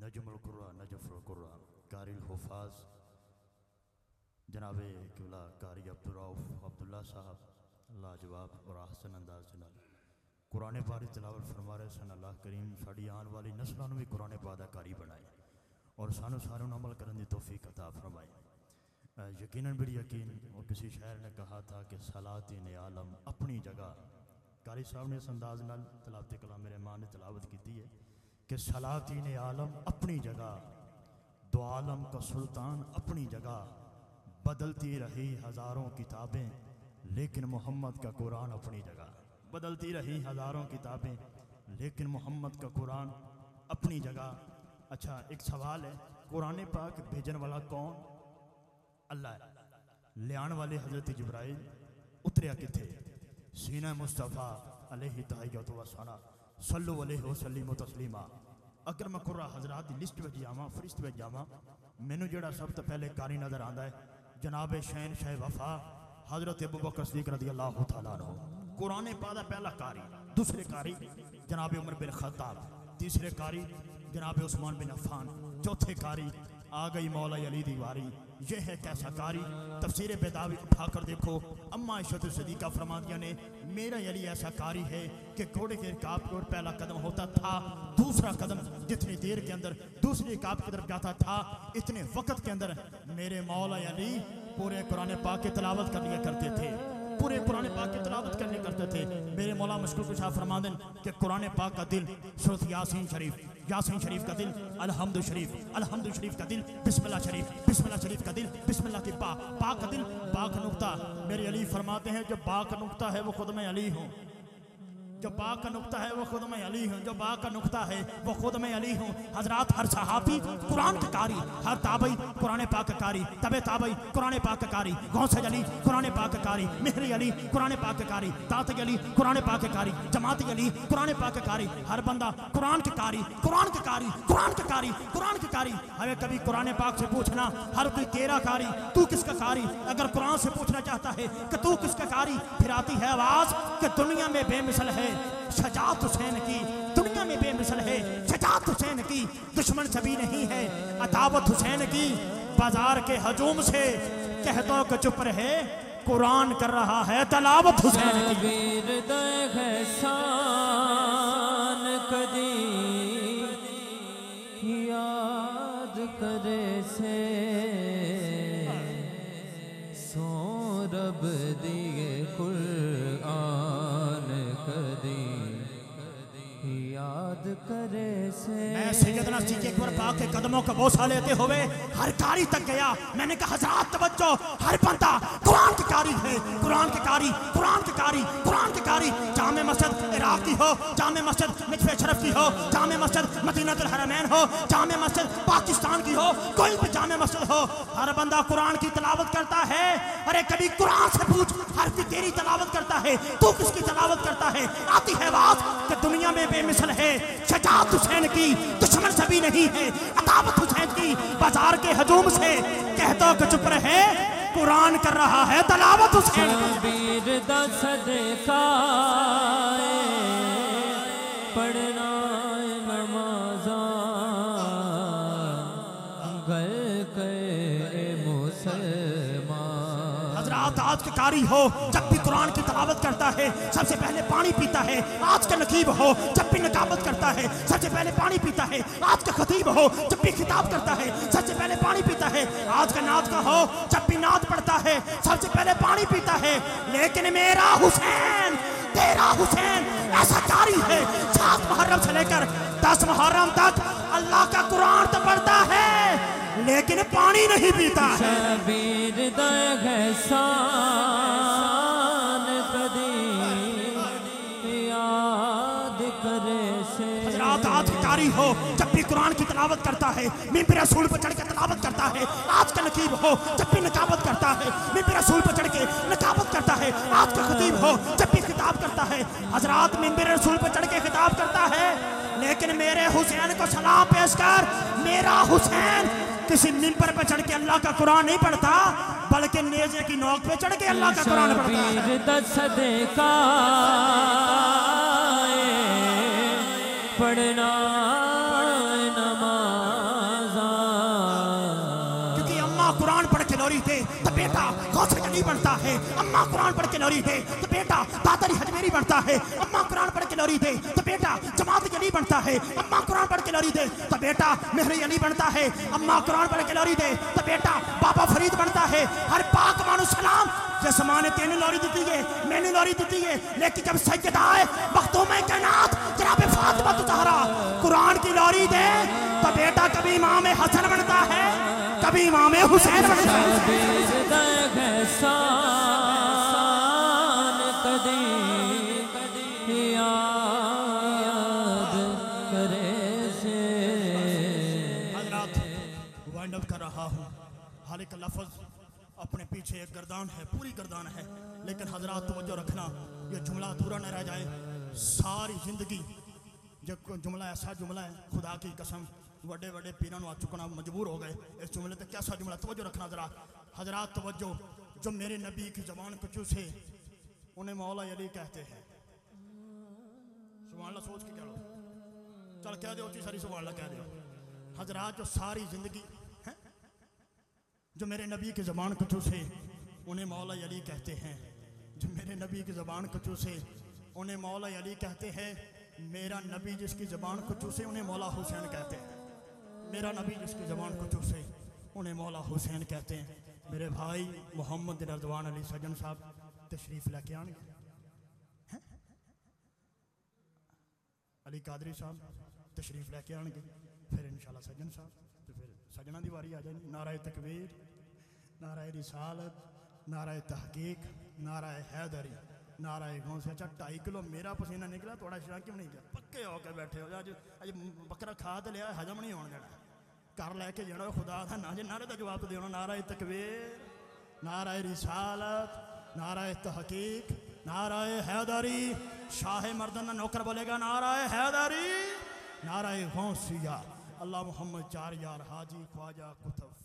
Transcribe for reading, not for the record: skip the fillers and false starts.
नजमुल कुरान नजफुल कुरान कारिल हुफाज जनाबे किबला कारी अब्दुर्रऊफ अब्दुल्ला साहब लाजवाब और आसन अंदाज से कुरान पाक तिलावत फरमा रहे सन। अल्लाह करीम साड़ी आने वाली नस्लों भी कुरान पाक दा कारी बनाए और सानू सारों अमल करने की तौफीक अता फरमाए। यकीनन बड़ी यकीन और किसी शायर ने कहा था कि सलातिन आलम अपनी जगह कारी साहब ने इस अंदाज नाल तिलावत कलाम मेरे माँ ने तिलावत की है कि सलातिन आलम अपनी जगह, दो आलम का सुल्तान अपनी जगह, बदलती रही हज़ारों किताबें लेकिन मोहम्मद का कुरान अपनी जगह। बदलती रही हज़ारों किताबें लेकिन मोहम्मद का कुरान अपनी जगह। अच्छा, एक सवाल है, कुरान पाक भेजने वाला कौन? अल्लाह है। लियान वाले हज़रत जिब्राइल उतरिया किथे? शीना मुस्तफ़ा अलैहि तहय्यत व सना सल्लु अलैहि वसल्लम तस्लीमा। अगर मैं कुर्रा हजरात की लिस्ट में जावा, फरिश्त में जावा, मैनू जो सब तो पहले कारी नज़र आता है जनाब शहन शाह वफा हज़रत अबूबकर सिद्दीक रज़ी अल्लाह तआला अन्हु। कुरान पाक का पहला कारी, दूसरे कारी जनाब उमर बिन खत्ताब, तीसरे कारी जनाब उस्मान बिन अफ़ान, चौथे कारी आ गई मौला अली दी वारी। ये है कैसा कारी? तफसीर बेदावी उठाकर देखो। अम्मा आयशा सिद्दीक़ा फरमादिया ने मेरा अली ऐसा कारी है कि घोड़े के रिकाब की ओर पहला कदम होता था, दूसरा कदम जितनी देर के अंदर दूसरे रिकाब की तरफ जाता था, इतने वक्त के अंदर मेरे मौला अली पूरे कुरान पाक की तिलावत कर लिया करते थे, पूरे कुरान पाक की तिलावत करने करते थे। मेरे मौला मुश्किल कुशा फरमादें कि कुरान पाक का दिल सूरत यासीन शरीफ, यासीन शरीफ का दिल, अलहमद शरीफ, अलहमद शरीफ का दिल, बिस्मिल्लाह शरीफ, बिस्मिल्लाह शरीफ का दिल, बिस्मिल्लाह की पा पा का दिल, पाक नुक्ता। मेरे अली फरमाते हैं जो पाक नुक्ता है वो खुद में अली हूँ, जो बा का नुक्ता है वो खुद में अली हूँ, जो बा का नुक्ता है वो खुद में अली हूँ। हजरात, हर सहाबी कुरान का कारी, हर ताबई कुरान पाक का कारी, तबे ताबई कुरान पाक का कारी, गौसे अली कुरान पाक का कारी, मेहरी अली कुरान पाक का कारी, तात अली कुरान पाक का कारी, जमात अली कुरान पाक का कारी। हर बंदा कुरान के कारी, कुरान के कारी, कुरान के कारी, कुरान के कारी। हमें कभी कुरान पाक से पूछना हर कोई तेरा कारी, तू किसका कारी? अगर कुरान से पूछना चाहता है कि तू किसका कारी, फिर आती है आवाज़ कि दुनिया में बेमिसल है सजाद हुसैन की, दुनिया में बेमिसल है सजाद हुसैन की, दुश्मन सभी नहीं है अदावत हुसैन की। बाजार के हजूम से कह दो कि चुप रहे, कुरान कर रहा है तलावत हुसैन की। याद करे से सौरभ दिए कुरान कदी याद करे से। मैं सैयदना सिद्दीक़ अकबर पाक के कदमों का बोसा लेते हुए हर कारी तक गया। मैंने कहा हज़रात तवज्जो, हर बंदा कुरान के कारी है, कुरान के कारी, कुरान के कारी, कुरान के कारी। जामे मस्जिद इराक़ की हो, जामे मस्जिद मिस्र शरफ की हो, जामे मस्जिद मदीनतुल हरमैन हो, जामे मस्जिद पाकिस्तान की हो, कोई भी जामे मस्जिद हो, हर बंदा कुरान की तिलावत करता है। अरे कभी कुरान से पूछ हर की तेरी तलावत करता है, तू किसकी तलावत करता है? आती है आवाज कि दुनिया में बेमिसल है सजाद हुसैन की, दुश्मन सभी नहीं है अदावत हुसैन की। बाजार के हजूम से कहता कि चुप रहे, कुरान कर रहा है तलावत हुसैन की। वीर दा सदका पढ़ना नमाज़ा घर के मुसलमान। हज़रात, आज के कारी हो जब भी कुरान की तलावत करता है सबसे पहले पानी पीता है। आज का नकीब हो जब भी नकाबत करता है सबसे पहले पानी पीता है। आज का खतीब हो जब भी खिताब करता है सबसे पहले पानी पीता है। आज का नात का हो जब भी नात पढ़ता है सबसे पहले पानी पीता है। लेकिन मेरा हुसैन, तेरा हुसैन ऐसा कारी है 7 मुहर्रम से लेकर 10 मुहर्रम तक अल्लाह का कुरान तो पढ़ता है लेकिन पानी नहीं पीता है। शबीर दग एहसान कदी याद करे से। हज़रात, आज कारी हो जब भी कुरान की तलावत करता है, मिंबर रसूल पर चढ़ के तलावत करता है। आज का नकीब हो जब भी नकाबत करता है, मिंबर रसूल पर चढ़ के नकाबत करता है। आज का खतीब हो जब भी खिताब करता है। हज़रात, मिंबर रसूल पर चढ़ के खिताब करता है लेकिन मेरे हुसैन को सलाम पेश कर। मेरा हुसैन किसी मिंबर पर चढ़ के अल्लाह का कुरान नहीं पढ़ता बल्कि नेज़े की नोक पे चढ़ के अल्लाह का कुरान पढ़ता है। पढ़ना नमाज़ हजमेरी बनता है, अम्मा कुरान पढ़ के लोरी दे तो बेटा दादरी हजमेरी बनता है, अम्मा कुरान पढ़ के लोरी दे तो बेटा जमात अली बनता है, अम्मा कुरान पढ़ के लोरी दे तो बेटा मेहरी अली बनता है, अम्मा कुरान पढ़ के लोरी दे तो बेटा बाबा फरीद बनता है। हर पाक मानो सलाम जसमा ने तेने लोरी दी है, मैंने लोरी दी है, लेकिन जब सैयद आए वक्तों में कायनात जनाब फातिमा ज़हरा कुरान की लोरी दे तो बेटा कभी इमाम हसन बनता है, कभी इमाम हुसैन बनता है। अपने पीछे एक गर्दान है, पूरी गर्दान है, लेकिन हजरात तवज्जो रखना यह जुमला अधूरा न रह जाए। सारी जिंदगी जब जुमला ऐसा जुमला है खुदा की कसम बड़े बड़े पीरों आ चुकना मजबूर हो गए इस जुमले तक कैसा जुमला। तवज्जो रखना जरा हजरात तवज्जो। जो मेरे नबी की जबान को चूसे उन्हें मौला अली कहते हैं। सुभान अल्लाह, सोच के कह लो, चल कह दो सारी सुभान अल्लाह कह दो। हजरात जो सारी जिंदगी जो मेरे नबी की ज़बान को चूसे उन्हें मौला अली कहते हैं, जो मेरे नबी की ज़बान को चूसे उन्हें मौला अली कहते हैं। मेरा नबी जिसकी ज़बान को चूसे उन्हें मौला हुसैन कहते हैं, मेरा नबी जिसकी ज़बान को चूसे उन्हें मौला हुसैन कहते हैं। मेरे भाई मोहम्मद रजवान अली सजन साहब तशरीफ़ लेके आने, अली कादरी साहब तशरीफ़ लेके आएंगे, फिर इंशाल्लाह सजन साहब सजना दी वारी आ जाएगी। नाराए तकबीर, नाराए रिसालत, नाराए तहकीक, नाराए हैदरी, नाराए गौस। अच्छा 2.5 किलो मेरा पसीना निकला, थोड़ा शरा क्यों नहीं गया? पक्के होकर बैठे हो जाए, अज बकरा खा तो लिया, हजम नहीं होना देना, घर लैके जाना खुदा था ना, जे नारे का जवाब तो देना। नाराए तकबीर, नाराए रिसालत, नाराए तहकीक, नाराए हैदरी। शाह मर्दन नौकर बोलेगा नाराए हैदरी, नाराए गौसिया। अल्लाह मोहम्मद चार यार हाजी ख्वाजा कुतुब।